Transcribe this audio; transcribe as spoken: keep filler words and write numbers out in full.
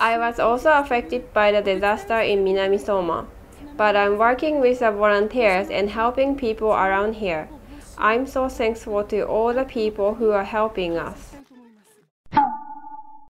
I was also affected by the disaster in Minamisoma, but I'm working with the volunteers and helping people around here. I'm so thankful to all the people who are helping us.